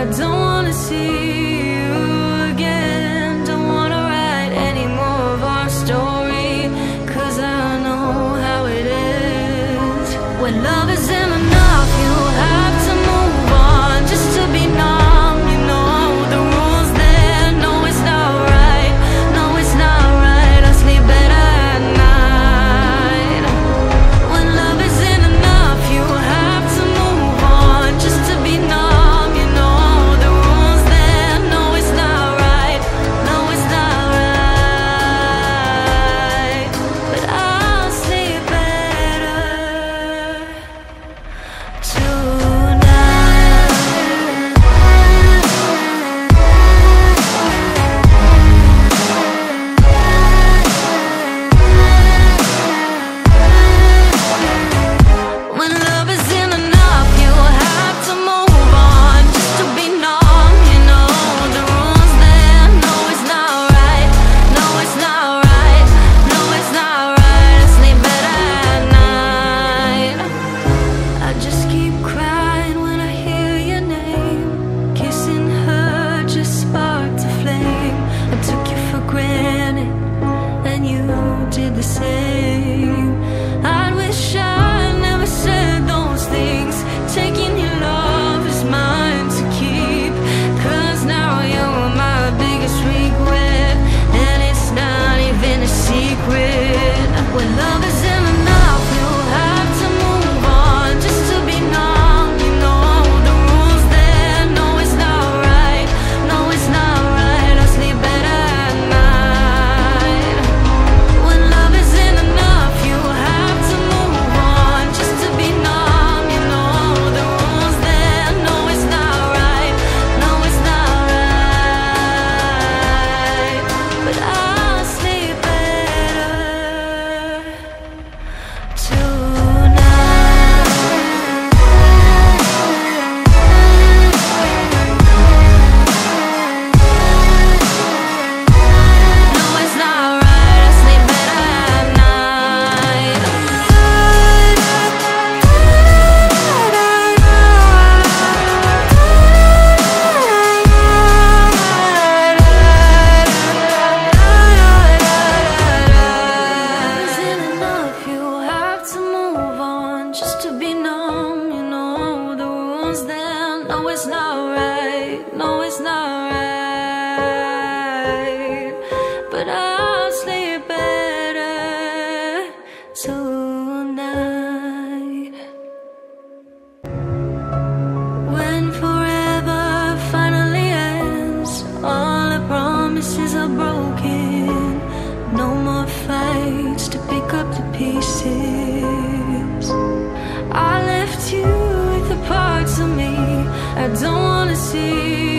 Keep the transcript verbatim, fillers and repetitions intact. I don't wanna see you again. Don't wanna write any more of our story, 'cause I know how it is. When love is in my I left you with the parts of me I don't wanna see.